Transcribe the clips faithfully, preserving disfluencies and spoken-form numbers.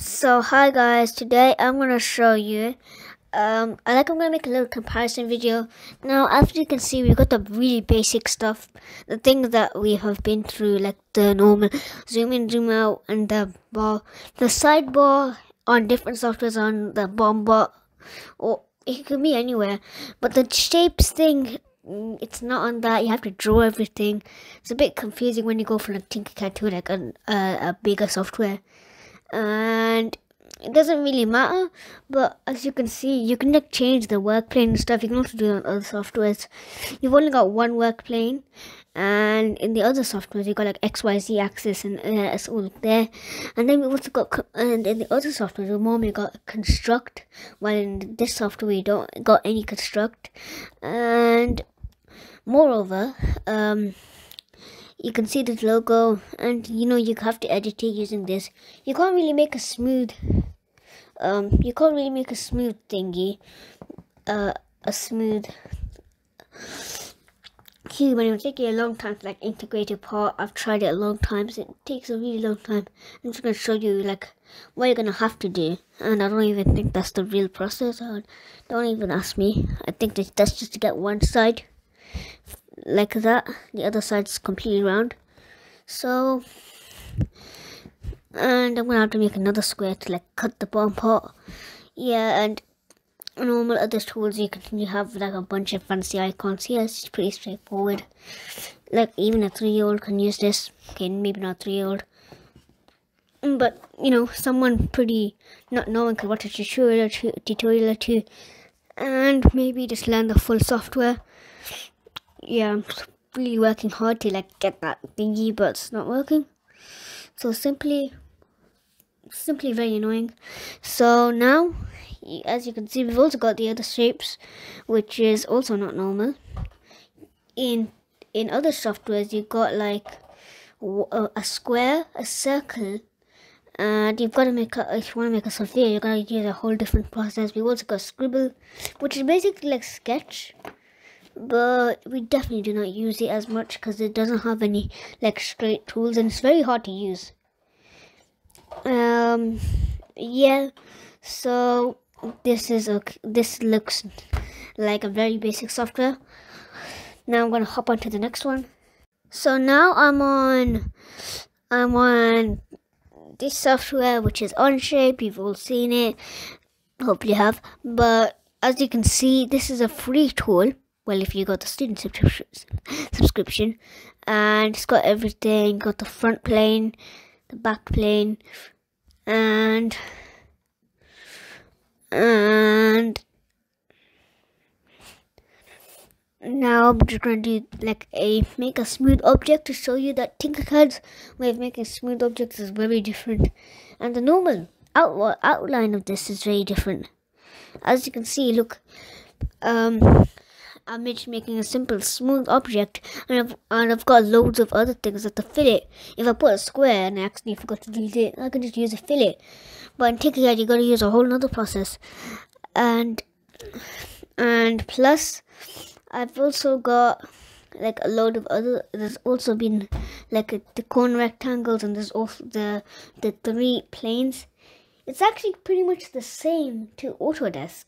So hi guys, today I'm going to show you, um, I like I'm going to make a little comparison video. Now as you can see, we've got the really basic stuff, the things that we have been through, like the normal zoom in, zoom out, and the bar, the sidebar on different softwares, on the bomb bar, or it could be anywhere. But the shapes thing, it's not on that. You have to draw everything. It's a bit confusing when you go from like Tinkercad to like an, uh, a bigger software. And it doesn't really matter, but as you can see, you can like change the work plane and stuff. You can also do it on other softwares. You've only got one work plane, and in the other softwares you got like X Y Z axis, and uh, it's all there. And then we also got, and in the other software we normally got construct, while in this software we don't got any construct. And moreover, um you can see this logo, and you know you have to edit it using this. You can't really make a smooth, um, you can't really make a smooth thingy, uh, a smooth cube, and it will take you a long time to like integrate your part. I've tried it a long time, so it takes a really long time. I'm just gonna show you like what you're gonna have to do, and I don't even think that's the real process. Don't even ask me. I think that's just to get one side like that. The other side's completely round. So, and I'm gonna have to make another square to like cut the bottom part. Yeah, and normal other tools you can you have like a bunch of fancy icons here. Yeah, it's pretty straightforward. Like even a three-year-old can use this. Okay, maybe not a three-year-old, but you know, someone pretty not knowing could watch a tutorial or two, tutorial or two, and maybe just learn the full software. Yeah, I'm really working hard to like get that thingy, but it's not working. So simply, simply very annoying. So now, as you can see, we've also got the other shapes, which is also not normal. In in other softwares, you've got like a, a square, a circle, and you've got to make a, if you want to make a sphere, you've got to use a whole different process. We've also got scribble, which is basically like sketch, but we definitely do not use it as much because it doesn't have any like straight tools, and it's very hard to use. Um yeah, so this is okay. This looks like a very basic software. Now I'm gonna hop on to the next one. So now I'm on I'm on this software, which is OnShape. You've all seen it, hope you have. But as you can see, this is a free tool. Well, if you got the student subscription, and it's got everything, got the front plane, the back plane, and and now I'm just gonna do like a make a smooth object to show you that Tinkercad's way of making smooth objects is very different, and the normal out outline of this is very different. As you can see, look, um. I'm just making a simple smooth object, and I've, and I've got loads of other things like the fillet. If I put a square and I accidentally forgot to delete it, I can just use a fillet. But in Tinkercad, you gotta use a whole nother process. And and plus, I've also got like a load of other. There's also been like a, the cone rectangles, and there's also the the three planes. It's actually pretty much the same to Autodesk.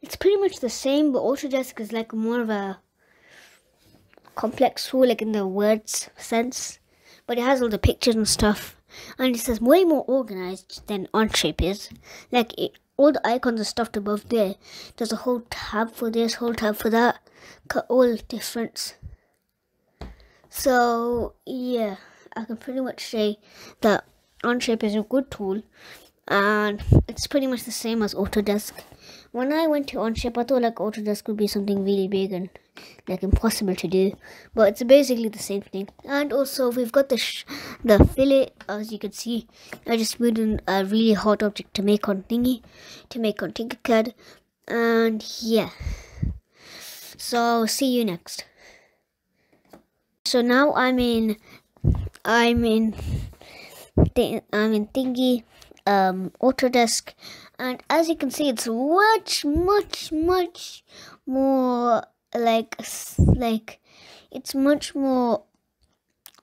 It's pretty much the same, but Autodesk is like more of a complex tool, like in the words sense. But it has all the pictures and stuff, and it's just way more organized than OnShape is. Like it, all the icons are stuffed above there. There's a whole tab for this, whole tab for that, all different. So yeah, I can pretty much say that OnShape is a good tool, and it's pretty much the same as Autodesk. When I went to OnShape, I thought like Autodesk could be something really big and like impossible to do, but it's basically the same thing. And also we've got the sh the fillet, as you can see. I just made in a really hard object to make on thingy, to make on Tinkercad, and yeah. So see you next. So now I'm in, I'm in, I'm in thingy, um, Autodesk. And as you can see, it's much, much, much more like like it's much more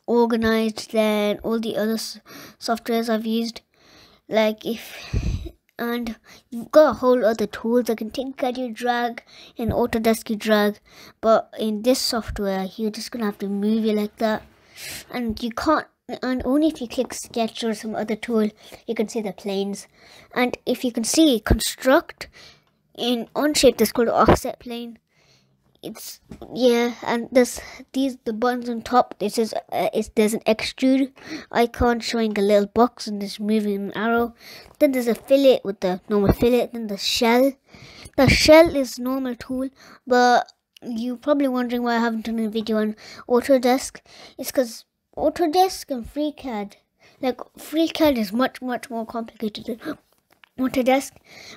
organized than all the other softwares I've used. like if and you've got a whole other tools like in Tinkercad you drag, in Autodesk you drag, but in this software you're just gonna have to move it like that, and you can't. And only if you click Sketch or some other tool you can see the planes. And if you can see construct in OnShape, that's called offset plane. It's yeah, and this these the buttons on top. This is uh, is there's an extrude icon showing a little box and just moving an arrow. Then there's a fillet with the normal fillet. Then the shell. The shell is normal tool, but you're probably wondering why I haven't done a video on Autodesk. It's because Autodesk and FreeCAD, like FreeCAD is much much more complicated than Autodesk,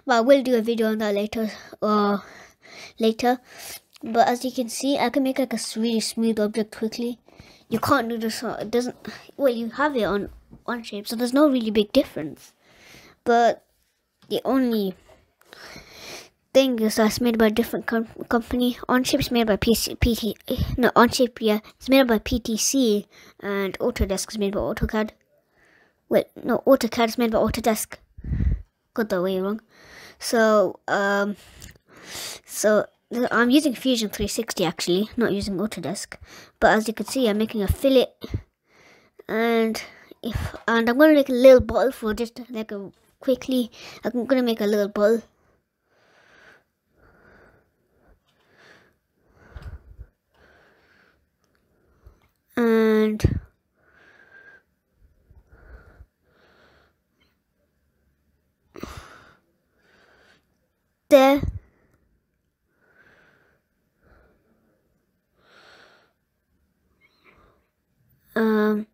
but I will do a video on that later or later. But as you can see, I can make like a really smooth object quickly. You can't do this. It doesn't. Well, you have it on OnShape, so there's no really big difference. But the only thing is that's made by a different com company. OnShape is made by P C, P T. No, OnShape. Yeah, it's made by P T C, and Autodesk is made by AutoCAD. Wait, no, AutoCAD is made by Autodesk. Got that way wrong. So, um, so. I'm using Fusion three sixty actually, not using Autodesk. But as you can see, I'm making a fillet, and if and I'm gonna make a little bottle for just like a quickly. I'm gonna make a little bottle. And there. Um,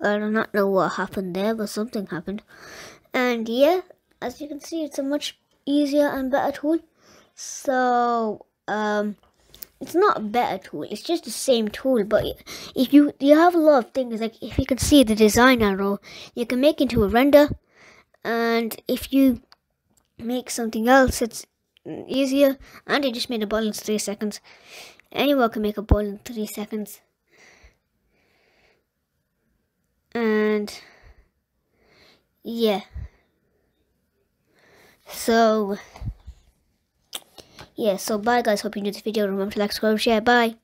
I do not know what happened there, but something happened. And yeah, as you can see, it's a much easier and better tool. So, um, it's not a better tool, it's just the same tool. But if you, you have a lot of things, like if you can see the design arrow, you can make into a render. And if you make something else, it's easier. And I just made a ball in three seconds. Anyone can make a ball in three seconds. And yeah, so yeah so bye guys, hope you enjoyed this video. Remember to like, subscribe, share. Bye.